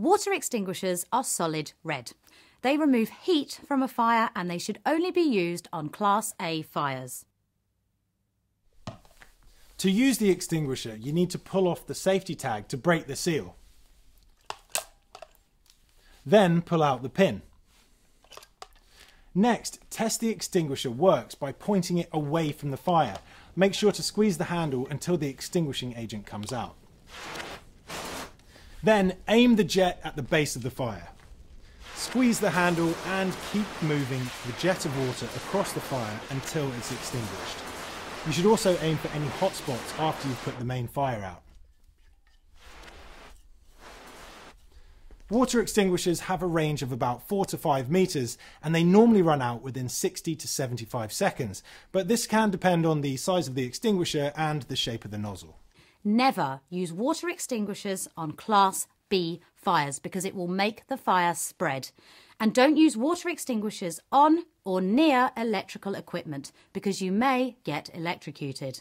Water extinguishers are solid red. They remove heat from a fire and they should only be used on Class A fires. To use the extinguisher, you need to pull off the safety tag to break the seal. Then pull out the pin. Next, test the extinguisher works by pointing it away from the fire. Make sure to squeeze the handle until the extinguishing agent comes out. Then aim the jet at the base of the fire. Squeeze the handle and keep moving the jet of water across the fire until it's extinguished. You should also aim for any hot spots after you've put the main fire out. Water extinguishers have a range of about 4 to 5 meters and they normally run out within 60 to 75 seconds, but this can depend on the size of the extinguisher and the shape of the nozzle. Never use water extinguishers on Class B fires because it will make the fire spread. And don't use water extinguishers on or near electrical equipment because you may get electrocuted.